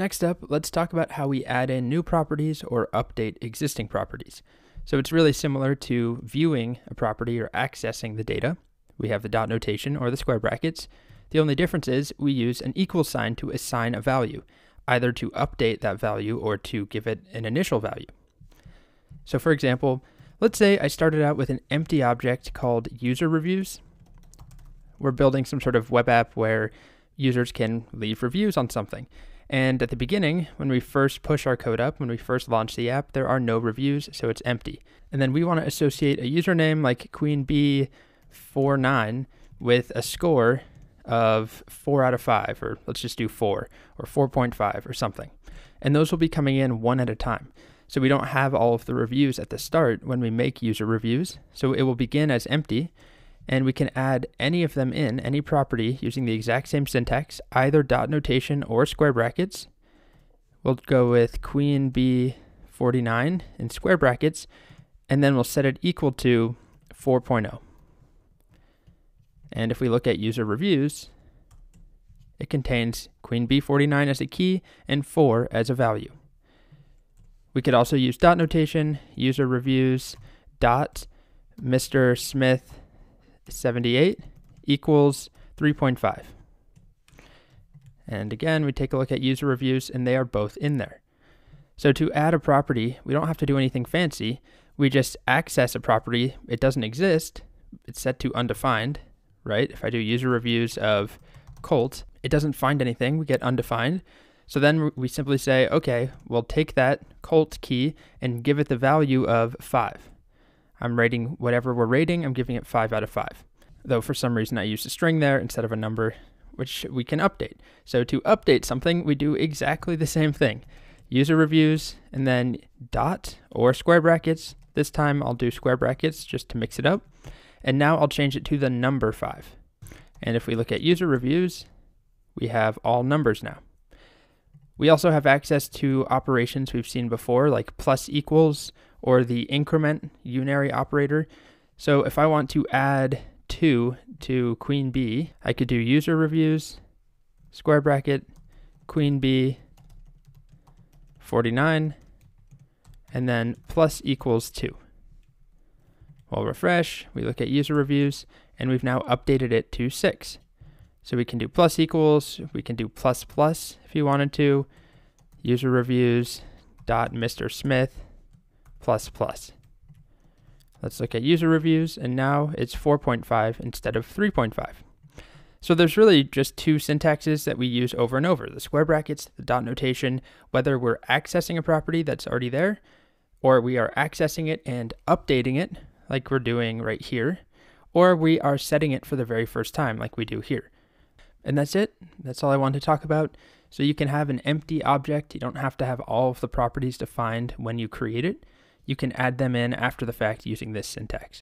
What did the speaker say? Next up, let's talk about how we add in new properties or update existing properties. So it's really similar to viewing a property or accessing the data. We have the dot notation or the square brackets. The only difference is we use an equal sign to assign a value, either to update that value or to give it an initial value. So for example, let's say I started out with an empty object called user reviews. We're building some sort of web app where users can leave reviews on something. And at the beginning, when we first push our code up, when we first launch the app, there are no reviews, so it's empty. And then we want to associate a username like queenb49 with a score of 4 out of 5, or let's just do 4 or 4.5 or something. And those will be coming in one at a time. So we don't have all of the reviews at the start when we make user reviews. So it will begin as empty, and we can add any of them in, any property, using the exact same syntax, either dot notation or square brackets. We'll go with queen b49 in square brackets, and then we'll set it equal to 4.0. And if we look at user reviews, it contains queen b49 as a key and 4 as a value. We could also use dot notation, user reviews, dot Mr. Smith 78 equals 3.5. And again, we take a look at user reviews and they are both in there. So to add a property, we don't have to do anything fancy. We just access a property. It doesn't exist. It's set to undefined, right? If I do user reviews of Colt, it doesn't find anything. We get undefined. So then we simply say, okay, we'll take that Colt key and give it the value of 5. I'm rating whatever we're rating, I'm giving it 5 out of 5. Though for some reason I used a string there instead of a number, which we can update. So to update something, we do exactly the same thing. User reviews and then dot or square brackets. This time I'll do square brackets just to mix it up. And now I'll change it to the number 5. And if we look at user reviews, we have all numbers now. We also have access to operations we've seen before, like plus equals or the increment unary operator. So if I want to add 2 to queen b, I could do user reviews, square bracket, queen b49, and then plus equals 2. We'll refresh, we look at user reviews, and we've now updated it to 6. So we can do plus equals, we can do plus plus if you wanted to, user reviews dot Mr. Smith plus plus. Let's look at user reviews, and now it's 4.5 instead of 3.5. So there's really just two syntaxes that we use over and over, the square brackets, the dot notation, whether we're accessing a property that's already there, or we are accessing it and updating it like we're doing right here, or we are setting it for the very first time like we do here. And that's it. That's all I wanted to talk about. So you can have an empty object. You don't have to have all of the properties defined when you create it. You can add them in after the fact using this syntax.